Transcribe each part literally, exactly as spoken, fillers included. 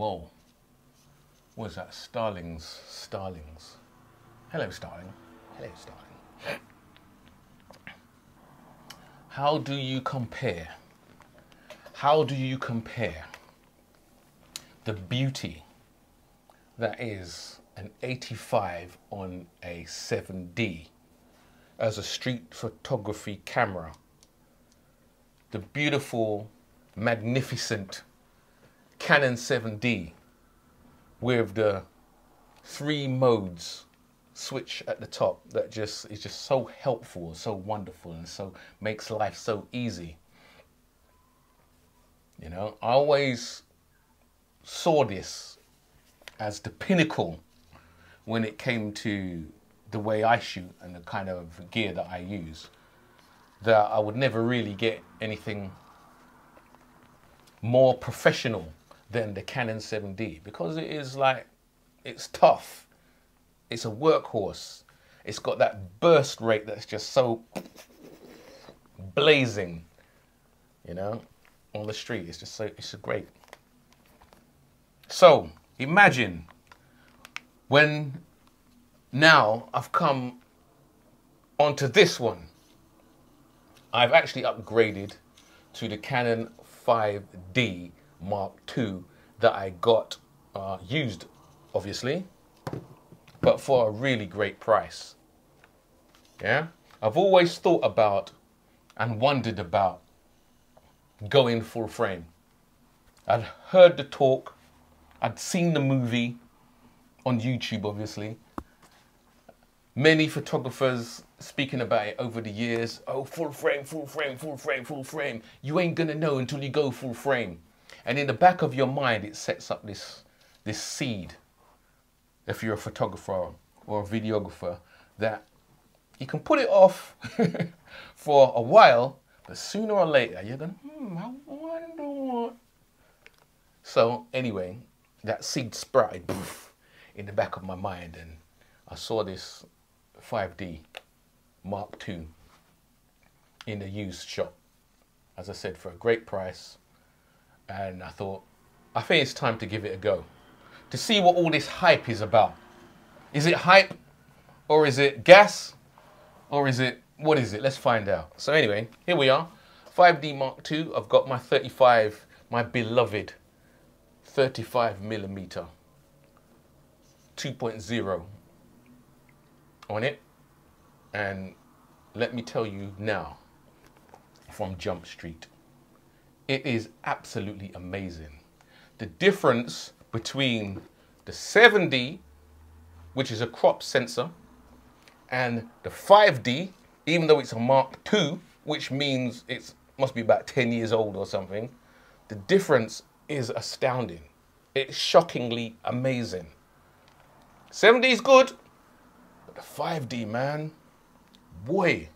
Whoa. What is that? Starlings. Starlings. Hello, Starling. Hello, Starling. How do you compare? How do you compare the beauty that is an eighty-five on a seven D as a street photography camera? The beautiful, magnificent Canon seven D with the three modes switch at the top that just is just so helpful, so wonderful, and so makes life so easy. You know, I always saw this as the pinnacle when it came to the way I shoot and the kind of gear that I use, that I would never really get anything more professional than the Canon seven D, because it is like, it's tough. It's a workhorse. It's got that burst rate that's just so blazing, you know, on the street. It's just so, it's great. So imagine when now I've come onto this one. I've actually upgraded to the Canon five D Mark two that I got uh, used, obviously, but for a really great price. Yeah? I've always thought about and wondered about going full frame. I'd heard the talk, I'd seen the movie on YouTube, obviously. Many photographers speaking about it over the years. Oh, full frame, full frame, full frame, full frame. You ain't gonna know until you go full frame. And in the back of your mind, it sets up this, this seed, if you're a photographer or a videographer, that you can put it off for a while, but sooner or later you're going, hmm, I wonder what. So anyway, that seed sprouted poof, in the back of my mind, and I saw this five D Mark two in a used shop, as I said, for a great price, and I thought, I think it's time to give it a go, to see what all this hype is about. Is it hype, or is it gas, or is it, what is it? Let's find out. So anyway, here we are, five D Mark two. I've got my thirty-five, my beloved thirty-five millimeter two point oh on it. And let me tell you now, from Jump Street, it is absolutely amazing. The difference between the seven D, which is a crop sensor, and the five D, even though it's a Mark two, which means it must be about ten years old or something, the difference is astounding. It's shockingly amazing. seven D is good, but the five D, man, boy.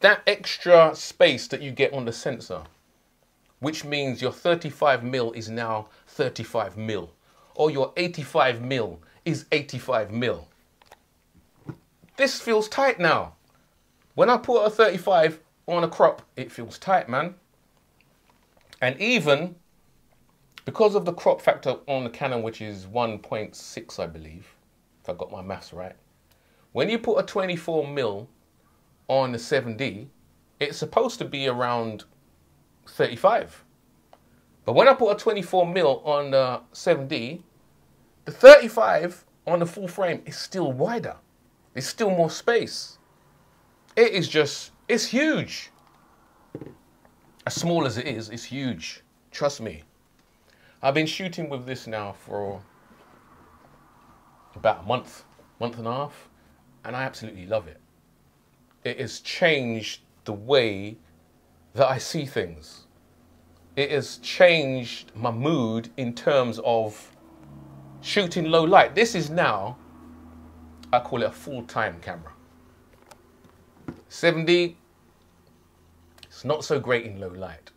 That extra space that you get on the sensor, which means your thirty-five mil is now thirty-five mil, or your eighty-five mil is eighty-five mil. This feels tight now. When I put a thirty-five on a crop, it feels tight, man. And even because of the crop factor on the Canon, which is one point six, I believe, if I got my maths right, when you put a twenty-four mil on the seven D, it's supposed to be around thirty-five. But when I put a twenty-four mil on the seven D, the thirty-five on the full frame is still wider. There's still more space. It is just, it's huge. As small as it is, it's huge. Trust me. I've been shooting with this now for about a month, month and a half, and I absolutely love it. It has changed the way that I see things. It has changed my mood in terms of shooting low light. This is now, I call it a full-time camera. seven D, it's not so great in low light.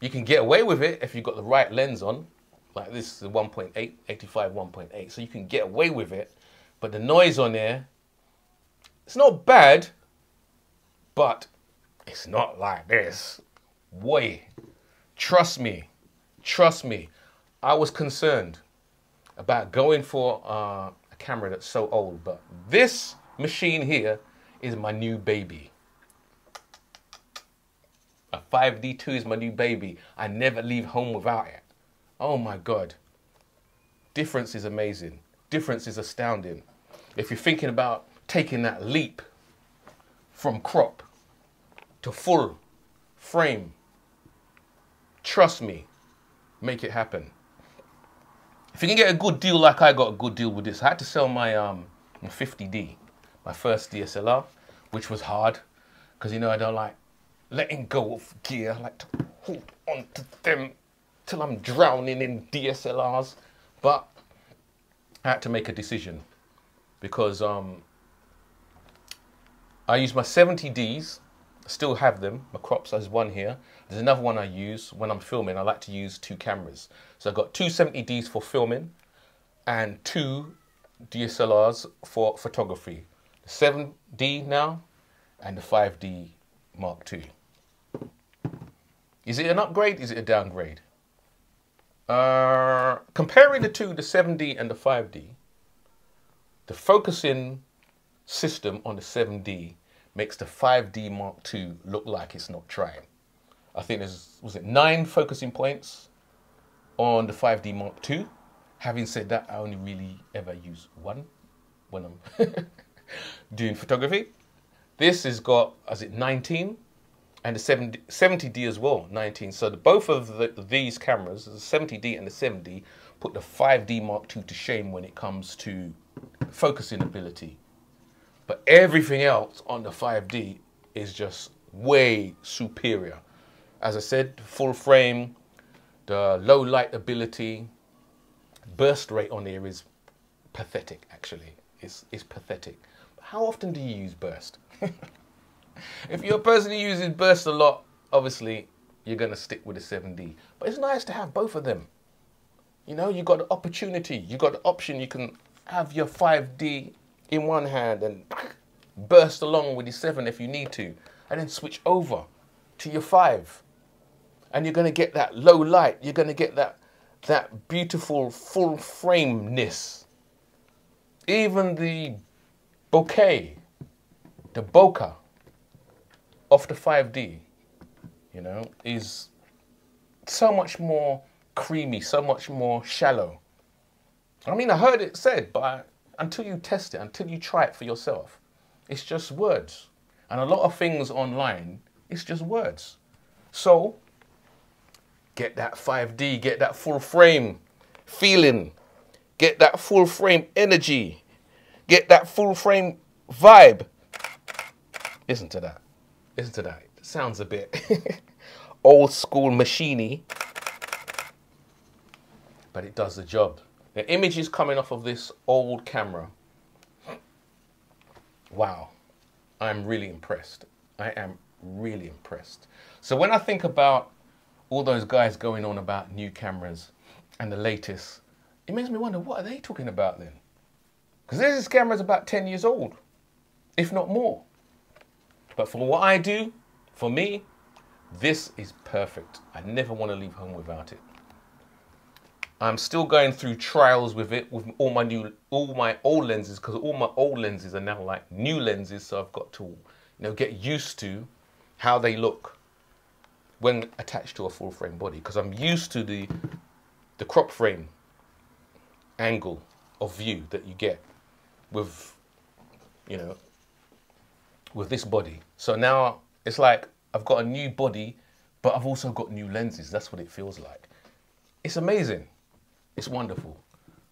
You can get away with it if you've got the right lens on, like this is the one point eight, eighty-five, one point eight, so you can get away with it, but the noise on there, it's not bad, but it's not like this. Boy, trust me, Trust me, I was concerned about going for uh, a camera that's so old, but this machine here is my new baby. A five D two is my new baby. I never leave home without it. Oh my God. Difference is amazing. Difference is astounding. If you're thinking about taking that leap from crop to full frame, trust me, make it happen. If you can get a good deal like I got a good deal with this, I had to sell my, um, my fifty D, my first D S L R, which was hard because, you know, I don't like letting go of gear. I like to hold on to them till I'm drowning in D S L Rs. But I had to make a decision because um, I use my seventy Ds, still have them, my crops, there's one here. There's another one I use when I'm filming. I like to use two cameras. So I've got two seventy Ds for filming and two D S L Rs for photography. The seven D now and the five D Mark two. Is it an upgrade? Is it a downgrade? Uh, comparing the two, the seven D and the five D, the focusing system on the seven D makes the five D Mark two look like it's not trying. I think there's, was it nine focusing points on the five D Mark two. Having said that, I only really ever use one when I'm doing photography. This has got, is it nineteen? And the seventy D as well, nineteen. So the, both of the, these cameras, the seventy D and the seven D, put the five D Mark two to shame when it comes to focusing ability. But everything else on the five D is just way superior. As I said, full frame, the low light ability, burst rate on here is pathetic, actually. It's, it's pathetic. But how often do you use burst? If you're a person who uses burst a lot, obviously you're going to stick with the seven D. But it's nice to have both of them. You know, you've got the opportunity, you've got the option. You can have your five D in one hand and burst along with your seven if you need to. And then switch over to your five. And you're going to get that low light. You're going to get that, that beautiful full frameness. Even the bokeh, the bokeh off the five D, you know, is so much more creamy, so much more shallow. I mean, I heard it said, but I, until you test it, until you try it for yourself, it's just words. And a lot of things online, it's just words. So get that five D, get that full frame feeling, get that full frame energy, get that full frame vibe. Listen to that. Listen to that. It sounds a bit old school machiney, but it does the job. The images coming off of this old camera. Wow. I'm really impressed. I am really impressed. So when I think about all those guys going on about new cameras and the latest, it makes me wonder, what are they talking about then? Because this camera's about ten years old, if not more. But for what I do, for me, this is perfect. I never want to leave home without it. I'm still going through trials with it, with all my new, all my old lenses, because all my old lenses are now like new lenses. So I've got to, you know, get used to how they look when attached to a full frame body, because I'm used to the the crop frame angle of view that you get with, you know, with this body. So now it's like I've got a new body, but I've also got new lenses. That's what it feels like. It's amazing. It's wonderful.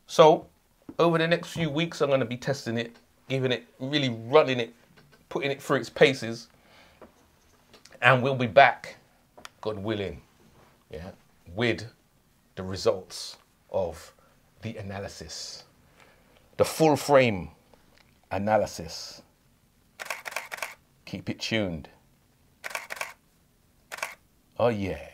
So over the next few weeks, I'm going to be testing it, giving it, really running it, putting it through its paces. And we'll be back, God willing, yeah, with the results of the analysis, the full frame analysis. Keep it tuned. Oh yeah.